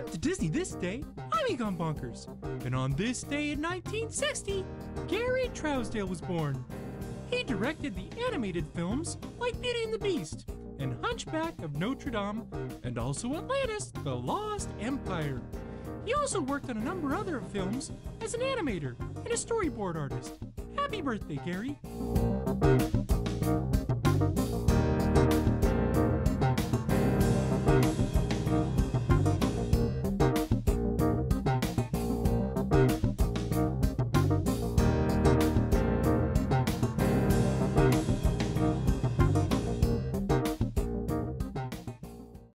Welcome to Disney This Day. I'm Egon Bonkers, and on this day in 1960, Gary Trousdale was born. He directed the animated films like Beauty and the Beast and Hunchback of Notre Dame, and also Atlantis: The Lost Empire. He also worked on a number of other films as an animator and a storyboard artist. Happy birthday, Gary!